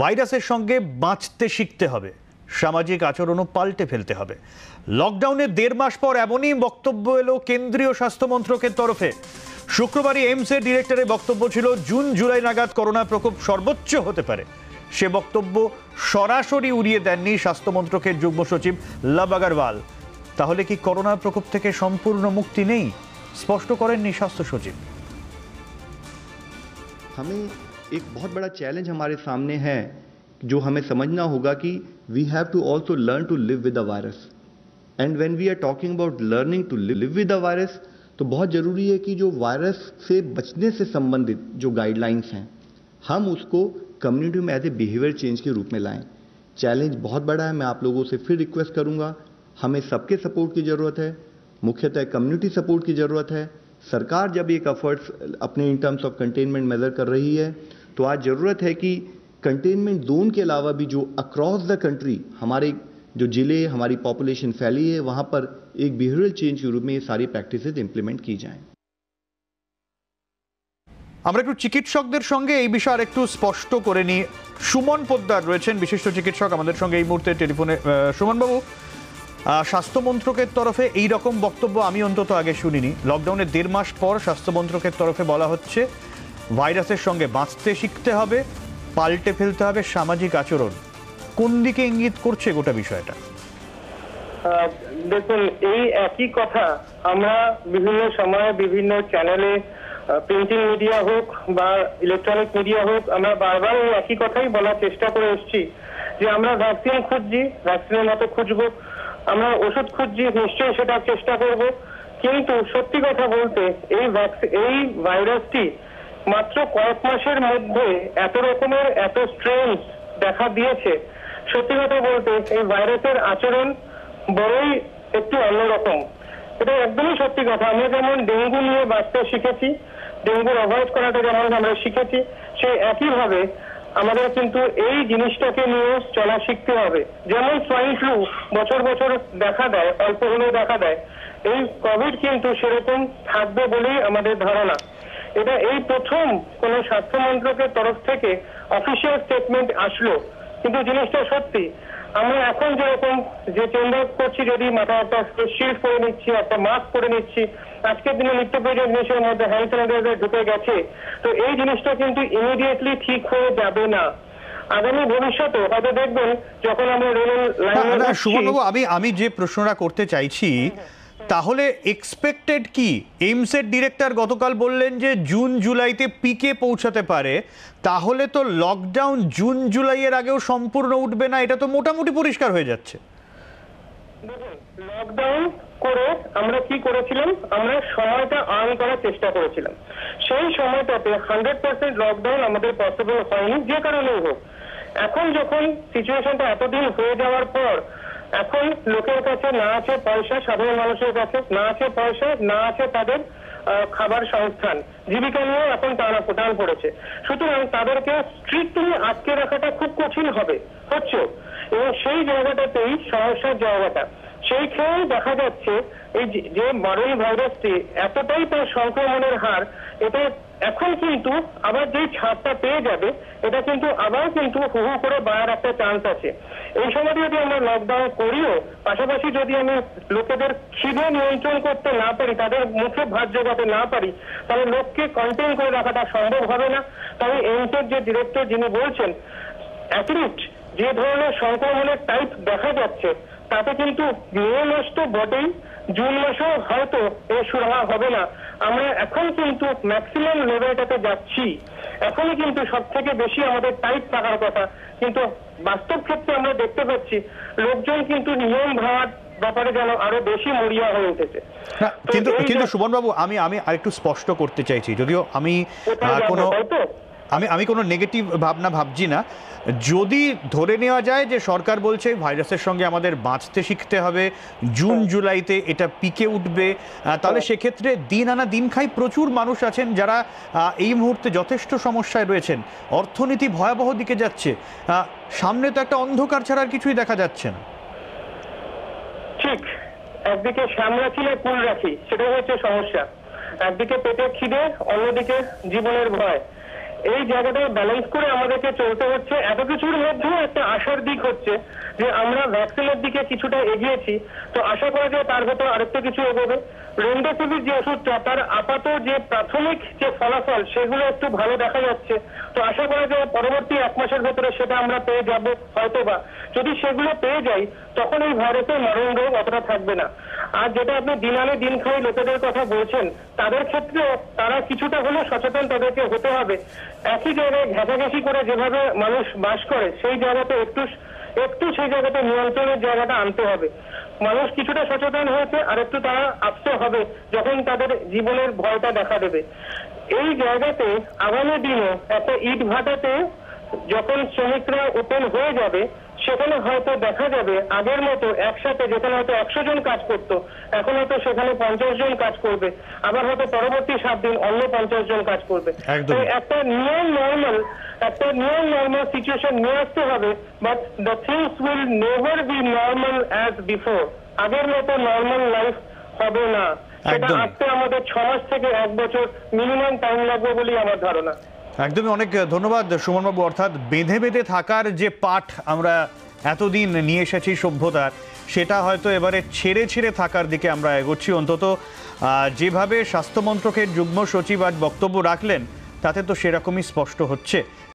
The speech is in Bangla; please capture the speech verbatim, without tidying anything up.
ভাইরাসের সঙ্গে বাঁচতে শিখতে হবে, সামাজিক আচরণও পাল্টে ফেলতে হবে। লকডাউনের দেড় মাস পর এমনই বক্তব্য এলো কেন্দ্রীয় স্বাস্থ্য মন্ত্রকের তরফে। শুক্রবারই এইমসের ডিরেক্টরের বক্তব্য ছিল জুন জুলাই নাগাদ করোনা প্রকোপ সর্বোচ্চ হতে পারে। সে বক্তব্য সরাসরি উড়িয়ে দেননি স্বাস্থ্য মন্ত্রকের যুগ্ম সচিব লব আগরওয়াল। তাহলে কি করোনা প্রকোপ থেকে সম্পূর্ণ মুক্তি নেই? স্পষ্ট করেননি স্বাস্থ্য সচিব। हमें एक बहुत बड़ा चैलेंज हमारे सामने है जो हमें समझना होगा कि we have to also learn to live with the virus. And when we are talking about learning to live with the virus, तो बहुत ज़रूरी है कि जो वायरस से बचने से संबंधित जो गाइडलाइंस हैं हम उसको कम्युनिटी में एज ए बिहेवियर चेंज के रूप में लाएं। चैलेंज बहुत बड़ा है। मैं आप लोगों से फिर रिक्वेस्ट करूँगा, हमें सबके सपोर्ट की ज़रूरत है, मुख्यतः कम्युनिटी सपोर्ट की ज़रूरत है। सरकार जब एक एफर्ट्स अपने in terms of containment measure कर रही है, तो आज ज़रूरत है कि कंटेनमेंट जोन के अलावा भी जो अक्रॉस द कंट्री हमारे जो ज़िले हमारी पॉपुलेशन फैली है वहाँ पर एक बिहेवियरल चेंज के रूप में ये सारी प्रैक्टिसेस इम्प्लीमेंट की जाएं। আমরা একটু চিকিৎসকদের সঙ্গে এই বিষয়ে আরেকটু স্পষ্ট করে নিই। সুমন পোদ্দার রয়েছেন, বিশিষ্ট চিকিৎসক, আমাদের সঙ্গে এই মুহূর্তে টেলিফোনে। সুমনবাবু, স্বাস্থ্য মন্ত্রকের তরফে এই রকম বক্তব্য আমি অন্তত আগে শুনিনি। লকডাউনের দেড় মাস পর স্বাস্থ্য মন্ত্রকের তরফে বলা হচ্ছে ভাইরাসের সঙ্গে বাঁচতে শিখতে হবে, পাল্টে ফেলতে হবে সামাজিক আচরণ। কোন দিকে ইঙ্গিত করছে গোটা বিষয়টা? দেখুন, এই একই কথা আমরা বিভিন্ন সময়ে বিভিন্ন চ্যানেলে, প্রিন্টিং মিডিয়া হোক বা ইলেকট্রনিক মিডিয়া হোক, আমরা বারবার এই একই কথাই বলার চেষ্টা করে এসছি যে আমরা ভ্যাকসিন খুঁজছি, ভ্যাকসিনের মতো খুঁজবো, আমরা ওষুধ খুঁজছি, নিশ্চয়ই সেটার চেষ্টা করব। কিন্তু সত্যি কথা বলতে এই এই ভাইরাসটি মাত্র কয়েক মাসের মধ্যে এত রকমের এত স্ট্রেন দেখা দিয়েছে, সত্যি কথা বলতে এই ভাইরাসের আচরণ বড়ই একটু অন্যরকম। এটা একদমই সত্যি কথা। আমরা যেমন ডেঙ্গু নিয়ে বাঁচতে শিখেছি, ডেঙ্গুর অ্যাভয়েড করাটা যেমন আমরা শিখেছি, সেই একইভাবে আমাদের কিন্তু এই জিনিসটাকে নিয়ে চলা শিখতে হবে। যেমন সোয়াইন ফ্লু বছর বছর দেখা দেয়, অল্প হলেও দেখা দেয়, এই কোভিড কিন্তু সেরকম থাকবে বলেই আমাদের ধারণা। এটা এই প্রথম কোনো স্বাস্থ্য মন্ত্রকের তরফ থেকে অফিসিয়াল স্টেটমেন্ট আসলো, কিন্তু জিনিসটা সত্যি। আমরা এখন যেরকম যে চেম্বার করছি, যদি মাথায় একটা শিল্ড করে নিচ্ছি, একটা মাস্ক করে নিচ্ছি, আজকের দিনে নিত্য প্রয়োজনীয় জিনিসের মধ্যে হ্যান্ড স্যানিটাইজার ঢুকে গেছে, তো এই জিনিসটা কিন্তু ইমিডিয়েটলি ঠিক হয়ে যাবে না। আগামী ভবিষ্যতে হয়তো দেখবেন যখন আমরা রেল লাইনে। সুমনবাবু, আমি আমি যে প্রশ্নটা করতে চাইছি, তাহলে এক্সপেক্টেড কি? এইমসের ডিরেক্টর গতকাল বললেন যে জুন জুলাইতে পিকে পৌঁছাতে পারে, তাহলে তো লকডাউন জুন জুলাইয়ের আগেও সম্পূর্ণ উঠবে না, এটা তো মোটামুটি পরিষ্কার হয়ে যাচ্ছে। লকডাউন করে আমরা কি করেছিলাম, আমরা সময়টা আর্ন করার চেষ্টা করেছিলাম। সেই সময়টাতে হান্ড্রেড পার্সেন্ট লকডাউন আমাদের পসিবল হয়নি, যে কারণেই হোক। এখন যখন সিচুয়েশনটা এতদিন হয়ে যাওয়ার পর এখন লোকের কাছে না আছে পয়সা, সাধারণ মানুষের কাছে না আছে পয়সা, না আছে তাদের খাবার সংস্থান, জীবিকা নিয়ে এখন তারা টান পড়েছে। সুতরাং তাদেরকে স্ট্রিক্টলি আটকে রাখাটা খুব কঠিন হবে, হচ্ছে। এবং সেই জায়গাটাতেই সমস্যার জায়গাটা। সেই ক্ষেত্রে দেখা যাচ্ছে এই যে মারণ ভাইরাসটি এতটাই তার সংক্রমণের হার, এটা এখন কিন্তু আবার যে ছাপটা পেয়ে যাবে, এটা কিন্তু আবার কিন্তু হু হু করে বাড়ার একটা চান্স আছে। এই সময় যদি আমরা লকডাউন করিও, পাশাপাশি যদি আমি লোকেদের খিদে নিয়ন্ত্রণ করতে না পারি, তাদের মুখে ভাত জোগাতে না পারি, তাহলে লোককে কন্টেইন করে রাখাটা সম্ভব হবে না। তবে এইমসের যে ডিরেক্টর যিনি বলছেন, অ্যাটলিস্ট যে ধরনের সংক্রমণের টাইপ দেখা যাচ্ছে তাতে কিন্তু মে মাস তো বটেই, জুন মাসেও হয়তো এ সুরাহা হবে না। আমরা এখন কিন্তু ম্যাক্সিমাম লেভেলটাতে যাচ্ছি, এখনই কিন্তু সব থেকে বেশি আমাদের টাইট থাকার কথা, কিন্তু বাস্তব ক্ষেত্রে আমরা দেখতে পাচ্ছি লোকজন কিন্তু নিয়ম ভাঙার ব্যাপারে যেন আরো বেশি মরিয়া হয়ে উঠেছে। কিন্তু কিন্তু সুমনবাবু, আমি আমি আরেকটু স্পষ্ট করতে চাইছি, যদিও আমি কোনো আমি আমি কোনো নেগেটিভ ভাবনা ভাবছি না। যদি ধরে নেওয়া যায় যে সরকার বলছে ভাইরাসের সঙ্গে আমাদের বাঁচতে শিখতে হবে, জুন জুলাইতে এটা পিকে উঠবে, তাহলে সেক্ষেত্রে দিন আনা দিন খাই প্রচুর মানুষ আছেন যারা এই মুহূর্তে যথেষ্ট সমস্যায় রয়েছেন। অর্থনীতি ভয়াবহ দিকে যাচ্ছে, সামনে তো একটা অন্ধকার ছাড়া আর কিছুই দেখা যাচ্ছে না। ঠিক একদিকে সামলা ছিল কুল রাখি, সেটা হচ্ছে সমস্যা। একদিকে পেটের খিদে, অন্যদিকে জীবনের ভয়। এই জায়গাটাকে ব্যালেন্স করে আমাদেরকে চলতে হচ্ছে। এত কিছুর মধ্যেও একটা আশার দিক হচ্ছে যে আমরা ভ্যাকসিনের দিকে কিছুটা এগিয়েছি, তো আশা করা যায় তার ভেতর আরেকটা কিছু এগোবে। রেমডেসিভির যে ওষুধটা তার আপাতত যে প্রাথমিক যে ফলাফল সেগুলো একটু ভালো দেখা যাচ্ছে, তো আশা করা যায় পরবর্তী এক মাসের ভেতরে সেটা আমরা পেয়ে যাবো। হয়তোবা যদি সেগুলো পেয়ে যাই তখন এই ভাইরাসের মরণ রোগ অতটা থাকবে না। আর যেটা আপনি দিন আনে দিন খাই লোকেদের কথা বলছেন, তাদের ক্ষেত্রেও তারা কিছুটা হলেও সচেতন তাদেরকে হতে হবে। একই জায়গায় ঘেঁষাঘেঁষি করে যেভাবে মানুষ বাস করে সেই জায়গাতে একটু একটু সেই জায়গাতে নিয়ন্ত্রণের জায়গাটা আনতে হবে। মানুষ কিছুটা সচেতন হয়েছে, আর একটু তারা আস্তে হবে যখন তাদের জীবনের ভয়টা দেখা দেবে। এই জায়গাতে আগামী দিনে একটা ইট ভাটাতে যখন শ্রমিকরা ওপেন হয়ে যাবে সেখানে হয়তো দেখা যাবে আগের মতো একসাথে যেখানে হয়তো একশো জন কাজ করত এখন হয়তো সেখানে পঞ্চাশ জন কাজ করবে, আবার হয়তো পরবর্তী সাত দিন অন্য পঞ্চাশ জন কাজ করবে। তো একটা নিউ নর্মাল একটা নিউ নর্মাল সিচুয়েশন নিয়ে আসতে হবে। But the things will never be normal as before. আগের মতো নর্মাল লাইফ হবে না, সেটা আসতে আমাদের ছ মাস থেকে এক বছর মিনিমাম টাইম লাগবে বলেই আমার ধারণা। একদমই অনেক ধন্যবাদ সুমনবাবু। অর্থাৎ বেঁধে বেঁধে থাকার যে পাঠ আমরা এতদিন নিয়ে এসেছি সভ্যতার, সেটা হয়তো এবারে ছেড়ে ছেড়ে থাকার দিকে আমরা এগোচ্ছি। অন্তত যেভাবে স্বাস্থ্য মন্ত্রকের যুগ্ম সচিব আজ বক্তব্য রাখলেন তাতে তো সেরকমই স্পষ্ট হচ্ছে।